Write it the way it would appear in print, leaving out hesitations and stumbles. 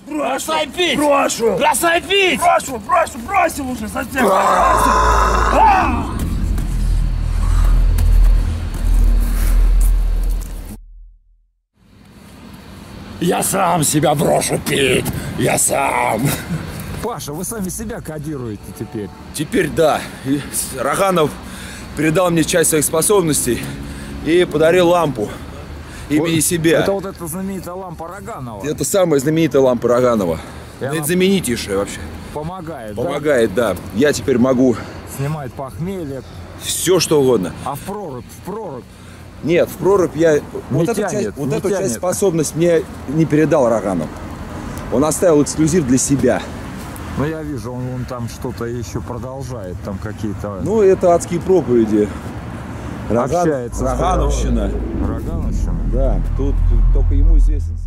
Брошу! Бросай пить! Брошу! Бросил уже совсем! Бросил! Я сам себя брошу пить! Я сам! Паша, вы сами себя кодируете теперь? Теперь да. И Роганов передал мне часть своих способностей и подарил лампу. Имени себя. Это вот эта знаменитая лампа Роганова? Это самая знаменитая лампа Роганова. Это знаменитейшая вообще. Помогает, да? Я теперь могу. Снимает похмелье. Все, что угодно. А в прорубь? Нет, в прорубь я... Вот эту часть способность мне не передал Роганов. Он оставил эксклюзив для себя. Ну, я вижу, он там что-то еще продолжает, там какие-то... Ну, это адские проповеди. Рогановщина. Да, тут только ему известен.